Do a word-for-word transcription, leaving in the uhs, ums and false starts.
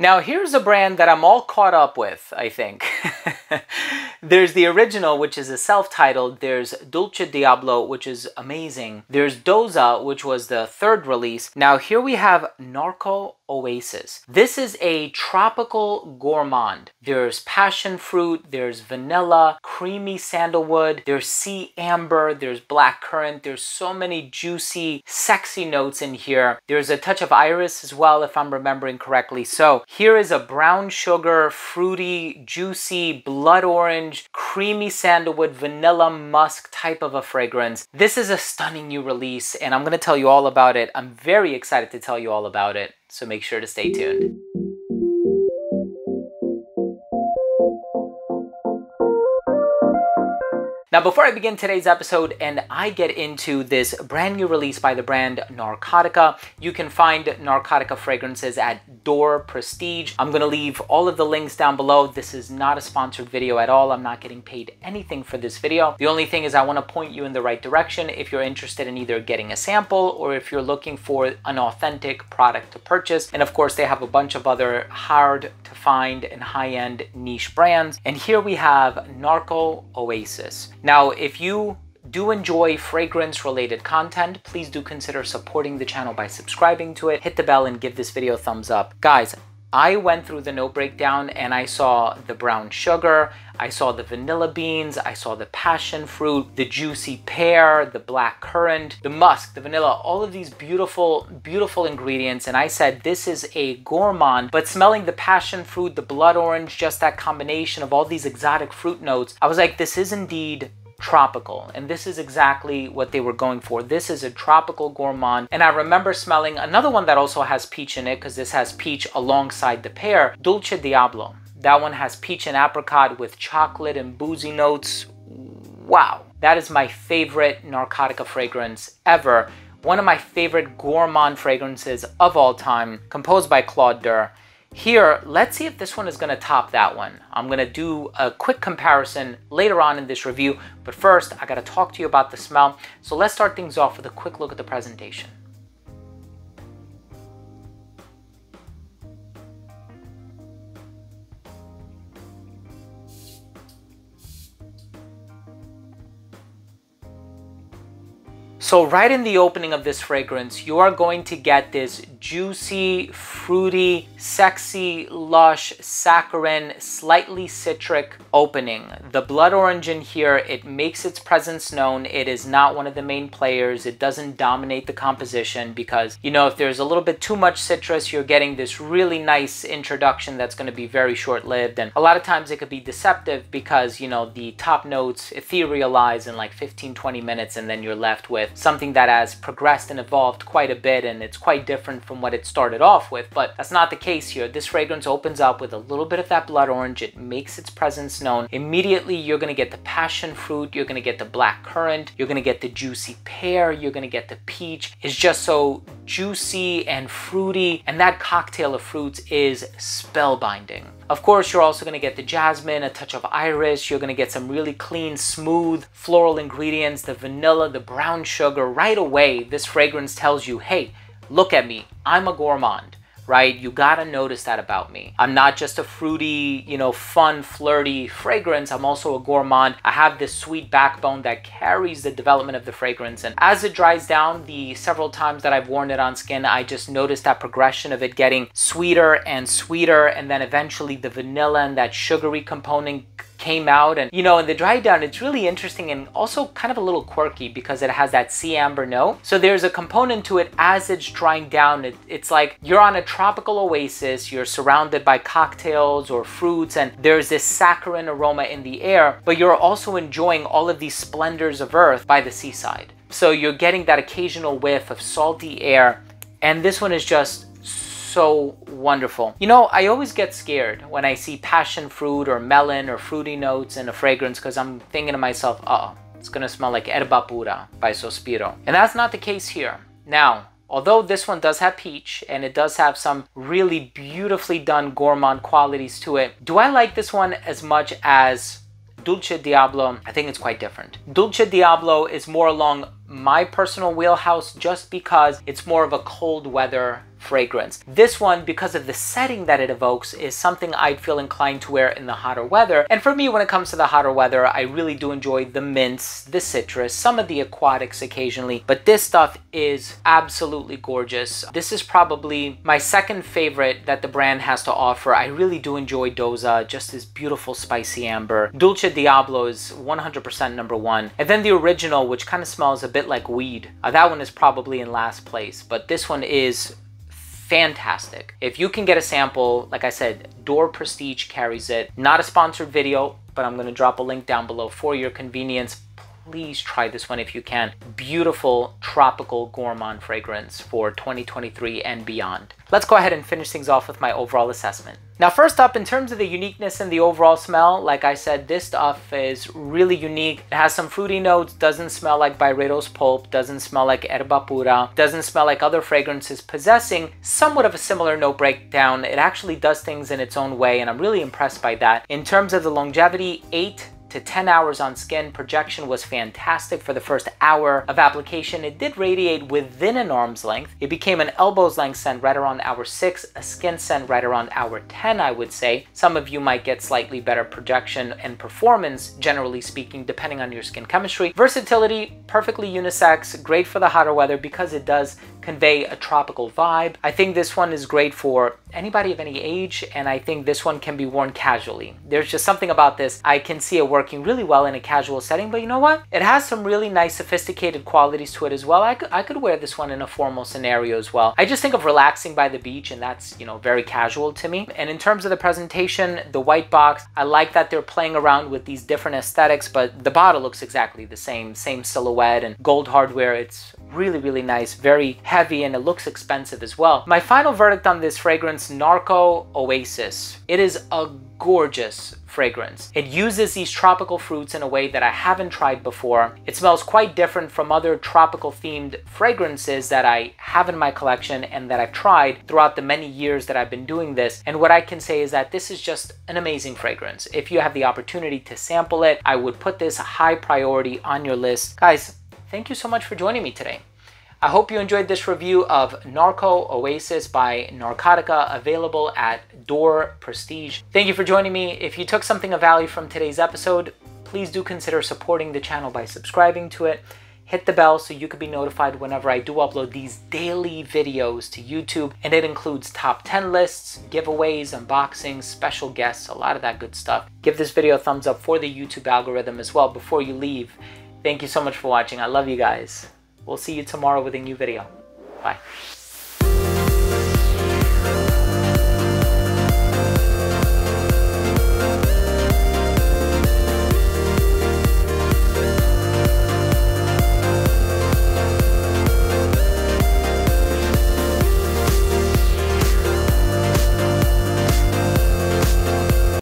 Now here's a brand that I'm all caught up with, I think. There's the original, which is a self-titled. There's Dulce Diablo, which is amazing. There's Doza, which was the third release. Now here we have Narco Oasis. This is a tropical gourmand. There's passion fruit, there's vanilla, creamy sandalwood, there's sea amber, there's black currant. There's so many juicy, sexy notes in here. There's a touch of iris as well, if I'm remembering correctly. So here is a brown sugar, fruity, juicy, blood orange, creamy sandalwood, vanilla musk type of a fragrance. This is a stunning new release, and I'm going to tell you all about it. I'm very excited to tell you all about it, so make sure to stay tuned. Now, before I begin today's episode and I get into this brand new release by the brand Narcotica, you can find Narcotica fragrances at D'or Prestige. I'm going to leave all of the links down below. This is not a sponsored video at all. I'm not getting paid anything for this video. The only thing is I want to point you in the right direction if you're interested in either getting a sample or if you're looking for an authentic product to purchase. And of course, they have a bunch of other hard to find and high-end niche brands. And here we have Narco Oasis. Now, if you do enjoy fragrance related content, please do consider supporting the channel by subscribing to it. Hit the bell and give this video a thumbs up. Guys, I went through the note breakdown and I saw the brown sugar, I saw the vanilla beans, I saw the passion fruit, the juicy pear, the black currant, the musk, the vanilla, all of these beautiful, beautiful ingredients. And I said, this is a gourmand, but smelling the passion fruit, the blood orange, just that combination of all these exotic fruit notes, I was like, this is indeed tropical. And this is exactly what they were going for. This is a tropical gourmand. And I remember smelling another one that also has peach in it, because this has peach alongside the pear, Dulce Diablo. That one has peach and apricot with chocolate and boozy notes. Wow. That is my favorite Narcotica fragrance ever. One of my favorite gourmand fragrances of all time, composed by Claude Durr. Here, let's see if this one is going to top that one. I'm going to do a quick comparison later on in this review, but first I got to talk to you about the smell. So let's start things off with a quick look at the presentation. So right in the opening of this fragrance, you are going to get this juicy, fruity, sexy, lush, saccharine, slightly citric opening. The blood orange in here, it makes its presence known. It is not one of the main players. It doesn't dominate the composition because, you know, if there's a little bit too much citrus, you're getting this really nice introduction that's going to be very short-lived. And a lot of times it could be deceptive because, you know, the top notes etherealize in like fifteen, twenty minutes, and then you're left with something that has progressed and evolved quite a bit, and it's quite different from what it started off with. But that's not the case here. This fragrance opens up with a little bit of that blood orange. It makes its presence known. Immediately you're going to get the passion fruit, you're going to get the black currant, you're going to get the juicy pear, you're going to get the peach. It's just so juicy and fruity, and that cocktail of fruits is spellbinding. Of course, you're also going to get the jasmine, a touch of iris. You're going to get some really clean, smooth floral ingredients, the vanilla, the brown sugar. Right away, this fragrance tells you, hey, look at me. I'm a gourmand, right? You got to notice that about me. I'm not just a fruity, you know, fun, flirty fragrance. I'm also a gourmand. I have this sweet backbone that carries the development of the fragrance. And as it dries down, the several times that I've worn it on skin, I just noticed that progression of it getting sweeter and sweeter. And then eventually the vanilla and that sugary component came out. And you know, in the dry down, it's really interesting and also kind of a little quirky because it has that sea amber note. So there's a component to it as it's drying down. It, it's like you're on a tropical oasis, you're surrounded by cocktails or fruits, and there's this saccharine aroma in the air, but you're also enjoying all of these splendors of earth by the seaside. So you're getting that occasional whiff of salty air, and this one is just so wonderful. You know, I always get scared when I see passion fruit or melon or fruity notes in a fragrance because I'm thinking to myself, uh-oh, it's gonna smell like Erba Pura by Sospiro. And that's not the case here. Now, although this one does have peach and it does have some really beautifully done gourmand qualities to it, do I like this one as much as Dulce Diablo? I think it's quite different. Dulce Diablo is more along my personal wheelhouse just because it's more of a cold weather fragrance. This one, because of the setting that it evokes, is something I'd feel inclined to wear in the hotter weather. And for me, when it comes to the hotter weather, I really do enjoy the mints, the citrus, some of the aquatics occasionally, but this stuff is absolutely gorgeous. This is probably my second favorite that the brand has to offer. I really do enjoy Doza, just this beautiful spicy amber. Dulce Diablo is one hundred percent number one. And then the original, which kind of smells a bit like weed. Uh, that one is probably in last place, but this one is fantastic. If you can get a sample, like I said, D'or Prestige carries it. Not a sponsored video, but I'm gonna drop a link down below for your convenience. Please try this one if you can. Beautiful tropical gourmand fragrance for twenty twenty-three and beyond. Let's go ahead and finish things off with my overall assessment. Now, first up, in terms of the uniqueness and the overall smell, like I said, this stuff is really unique. It has some fruity notes, doesn't smell like Byredo's pulp, doesn't smell like Erba Pura, doesn't smell like other fragrances possessing somewhat of a similar note breakdown. It actually does things in its own way, and I'm really impressed by that. In terms of the longevity, eight to ten hours on skin. Projection was fantastic for the first hour of application. It did radiate within an arm's length. It became an elbow's length scent right around hour six, a skin scent right around hour ten, I would say. Some of you might get slightly better projection and performance, generally speaking, depending on your skin chemistry. Versatility, perfectly unisex, great for the hotter weather because it does convey a tropical vibe. I think this one is great for anybody of any age, and I think this one can be worn casually. There's just something about this. I can see it working really well in a casual setting, but you know what? It has some really nice sophisticated qualities to it as well. I could, I could wear this one in a formal scenario as well. I just think of relaxing by the beach, and that's, you know, very casual to me. And in terms of the presentation, the white box, I like that they're playing around with these different aesthetics, but the bottle looks exactly the same, same silhouette and gold hardware. It's really, really nice, very heavy, and it looks expensive as well. My final verdict on this fragrance, Narco Oasis. It is a gorgeous fragrance. It uses these tropical fruits in a way that I haven't tried before. It smells quite different from other tropical themed fragrances that I have in my collection and that I've tried throughout the many years that I've been doing this. And what I can say is that this is just an amazing fragrance. If you have the opportunity to sample it, I would put this high priority on your list. Guys, thank you so much for joining me today. I hope you enjoyed this review of Narco Oasis by Narcotica, available at D'or Prestige. Thank you for joining me. If you took something of value from today's episode, please do consider supporting the channel by subscribing to it. Hit the bell so you can be notified whenever I do upload these daily videos to YouTube, and it includes top ten lists, giveaways, unboxings, special guests, a lot of that good stuff. Give this video a thumbs up for the YouTube algorithm as well before you leave. Thank you so much for watching. I love you guys. We'll see you tomorrow with a new video. Bye.